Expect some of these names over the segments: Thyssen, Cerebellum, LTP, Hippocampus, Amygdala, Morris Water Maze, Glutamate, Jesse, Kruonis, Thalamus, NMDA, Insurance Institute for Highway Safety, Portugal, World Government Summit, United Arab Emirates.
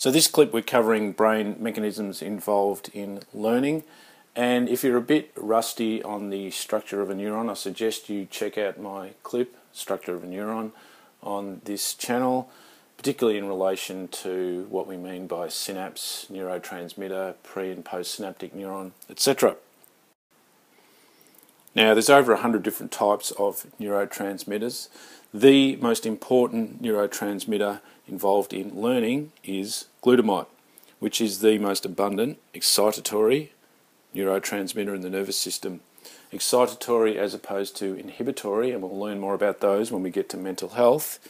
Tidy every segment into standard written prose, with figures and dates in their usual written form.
So this clip we're covering brain mechanisms involved in learning, and if you're a bit rusty on the structure of a neuron, I suggest you check out my clip, Structure of a Neuron, on this channel, particularly in relation to what we mean by synapse, neurotransmitter, pre and postsynaptic neuron, etc. Now, there's over 100 different types of neurotransmitters. The most important neurotransmitter involved in learning is glutamate, which is the most abundant excitatory neurotransmitter in the nervous system. Excitatory as opposed to inhibitory, and we'll learn more about those when we get to mental health.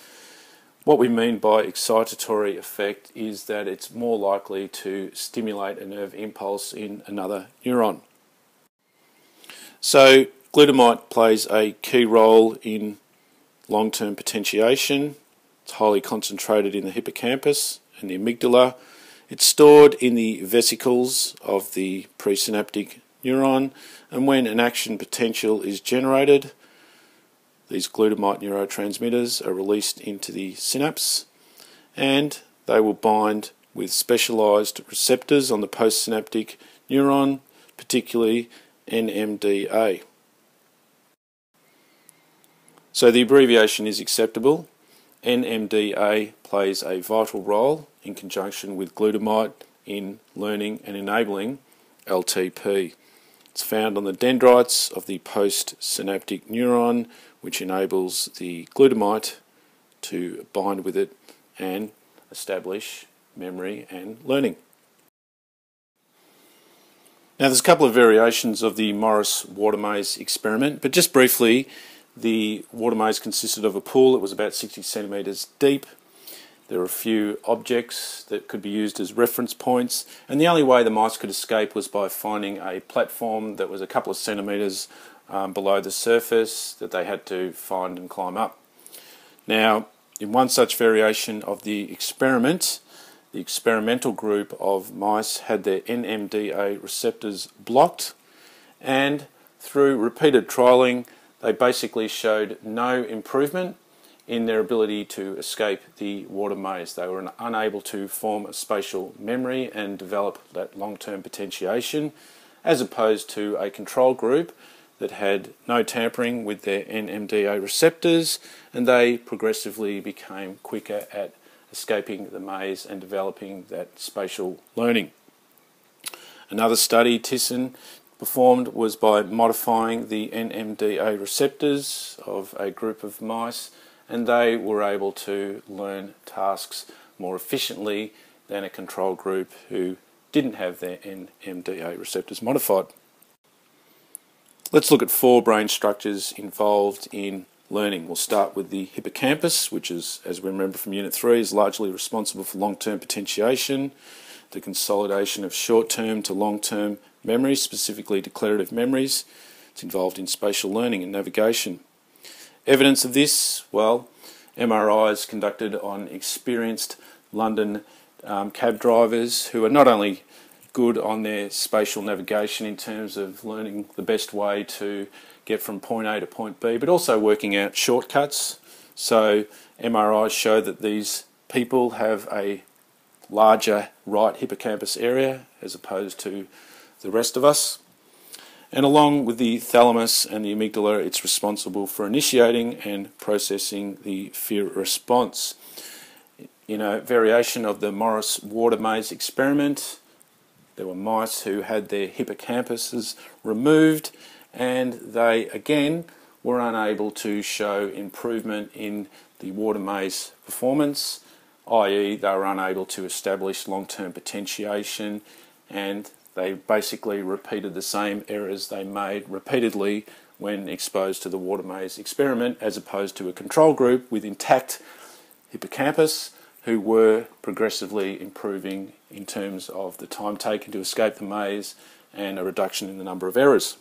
What we mean by excitatory effect is that it's more likely to stimulate a nerve impulse in another neuron. So glutamate plays a key role in long-term potentiation. It's highly concentrated in the hippocampus and the amygdala. It's stored in the vesicles of the presynaptic neuron, and when an action potential is generated, these glutamate neurotransmitters are released into the synapse, and they will bind with specialized receptors on the postsynaptic neuron, particularly NMDA. So the abbreviation is acceptable. NMDA plays a vital role in conjunction with glutamate in learning and enabling LTP. It's found on the dendrites of the postsynaptic neuron, which enables the glutamate to bind with it and establish memory and learning. Now, there's a couple of variations of the Morris Water Maze experiment, but just briefly, the water maze consisted of a pool that was about 60 centimetres deep. There were a few objects that could be used as reference points, and the only way the mice could escape was by finding a platform that was a couple of centimetres below the surface that they had to find and climb up. Now, in one such variation of the experiment, the experimental group of mice had their NMDA receptors blocked, and through repeated trialling they basically showed no improvement in their ability to escape the water maze. They were unable to form a spatial memory and develop that long-term potentiation, as opposed to a control group that had no tampering with their NMDA receptors, and they progressively became quicker at escaping the maze and developing that spatial learning. Another study Thyssen performed was by modifying the NMDA receptors of a group of mice, and they were able to learn tasks more efficiently than a control group who didn't have their NMDA receptors modified. Let's look at four brain structures involved in learning. We'll start with the hippocampus, which is, as we remember from Unit 3, is largely responsible for long-term potentiation, the consolidation of short-term to long-term memories, specifically declarative memories. It's involved in spatial learning and navigation. Evidence of this, well, MRIs conducted on experienced London cab drivers who are not only good on their spatial navigation in terms of learning the best way to get from point A to point B, but also working out shortcuts. So MRIs show that these people have a larger right hippocampus area as opposed to the rest of us. And along with the thalamus and the amygdala, it's responsible for initiating and processing the fear response. In a variation of the Morris Water Maze experiment, there were mice who had their hippocampuses removed, and they again were unable to show improvement in the water maze performance, i.e. they were unable to establish long-term potentiation, and they basically repeated the same errors they made repeatedly when exposed to the water maze experiment, as opposed to a control group with intact hippocampus who were progressively improving in terms of the time taken to escape the maze and a reduction in the number of errors.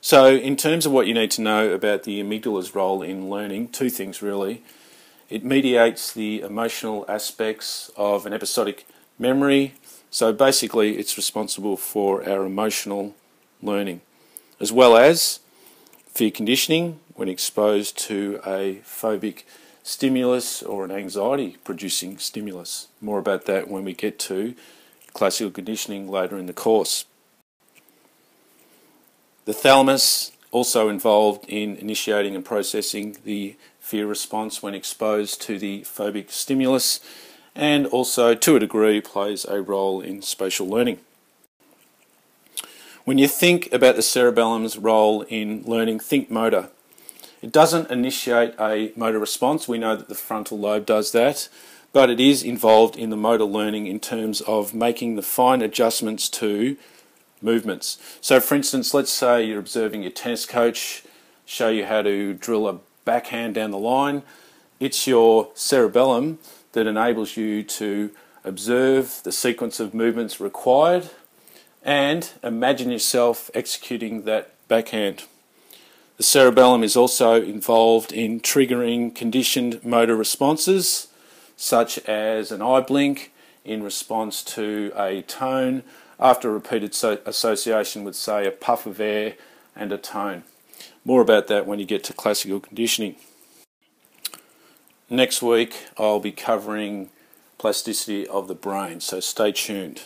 So in terms of what you need to know about the amygdala's role in learning, two things really. It mediates the emotional aspects of an episodic memory, so basically it's responsible for our emotional learning, as well as fear conditioning when exposed to a phobic stimulus or an anxiety-producing stimulus. More about that when we get to classical conditioning later in the course. The thalamus also involved in initiating and processing the fear response when exposed to the phobic stimulus, and also, to a degree, plays a role in spatial learning. When you think about the cerebellum's role in learning, think motor. It doesn't initiate a motor response. We know that the frontal lobe does that, but it is involved in the motor learning in terms of making the fine adjustments to movements. So, for instance, let's say you're observing your tennis coach show you how to drill a backhand down the line. It's your cerebellum that enables you to observe the sequence of movements required and imagine yourself executing that backhand. The cerebellum is also involved in triggering conditioned motor responses, such as an eye blink in response to a tone after repeated association with, say, a puff of air and a tone. More about that when you get to classical conditioning. Next week I'll be covering plasticity of the brain, so stay tuned.